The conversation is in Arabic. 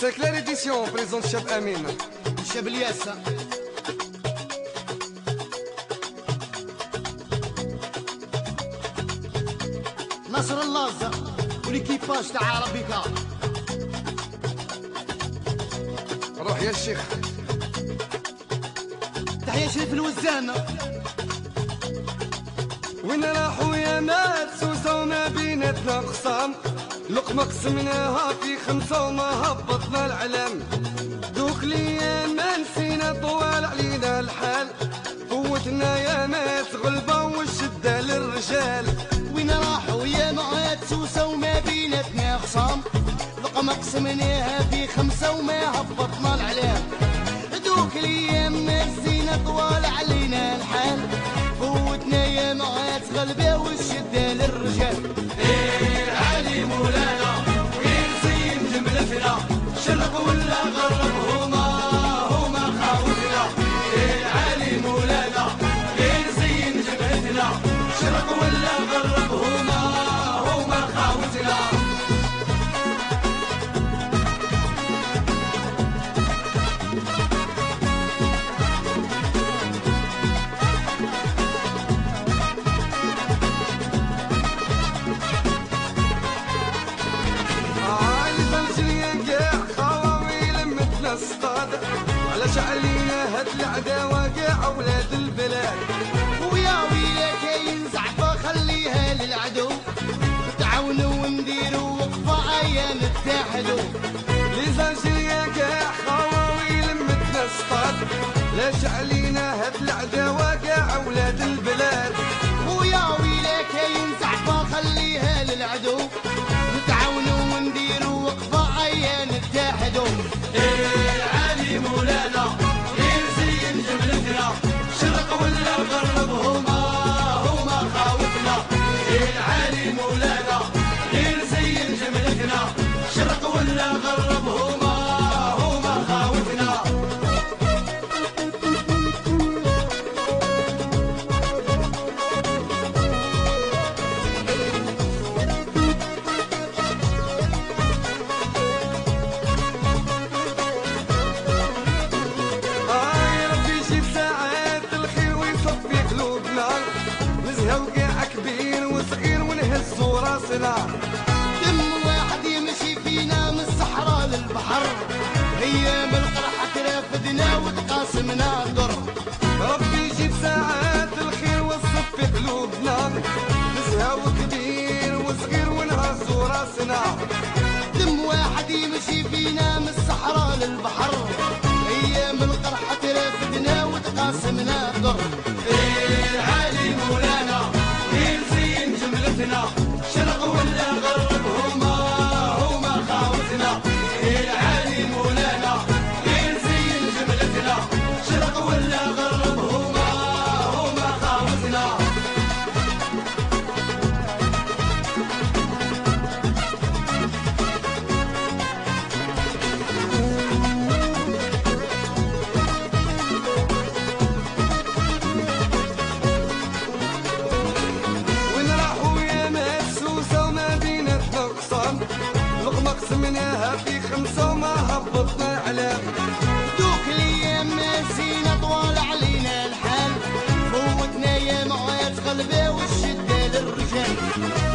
C'est Clearedition présente Chef Amin. Chef Liessa. Nasrallah والكيباج تاع عربيكا. روح يا الشيخ. تحية شريف الوزان. وين راحوا يا ناس وسونا بيناتنا قسام، لقمة قسمناها في خمسة وما هبطنا العلام. دوك ليام ما نسينا طوال علينا الحال، فوتنا يا ناس غلبة والشدة للرجال. وين راحوا يا معاد سوسة وما بيناتنا خصام، لقمة قسمناها في خمسة وما هبطنا العلام. دوك ليام ما نسينا طوال علينا الحال، فوتنا يا معاد غلبة والشدة للرجال. شرق ولا غرب هما خاوتنا، غير علي مولانا غير زين جبهتنا. شرق ولا غرب هما خاوتنا. علاش علينا هاد العداوة كاع ولاد البلاد، ويا ويلا كاين زعفة خليها للعدو، تعاونوا ونديروا وقفة أيا نتحدوا. لي زالجيريا كاع خواوي لمتنا السطاد، علاش علينا هاد العداوة كاع ولاد البلاد، ويا ويلا كاين زعفة خليها للعدو، تعاونوا ونديروا وقفة أيا نتحدوا. مولانا غير زين جبلتنا، شرق ولا غرب هما خاوتنا. غير علي مولانا غير زين جبلتنا، شرق ولا غرب هما خاوتنا. كم واحد يمشي فينا من الصحراء للبحر، ايام القرحة ترافدنا وتقاسمنا ضر. ربي يجيب ساعات الخير والصف في قلوبنا، نزهاو كبير وصغير ونهزو راسنا. كم واحد يمشي فينا من الصحراء للبحر، ايام القرحة ترافدنا وتقاسمنا ضر. غير علي مولانا غير زين جملتنا، شرق ولا غرب هما خاوتنا. غير علي مولانا غير زين جبلتنا، شرق ولا غرب هما خاوتنا. قسمناها في خمسة وما هبطنا علام. دوك ليام نسينا طوال علينا الحال، فوتنا يا معاد غلبة والشدة للرجال.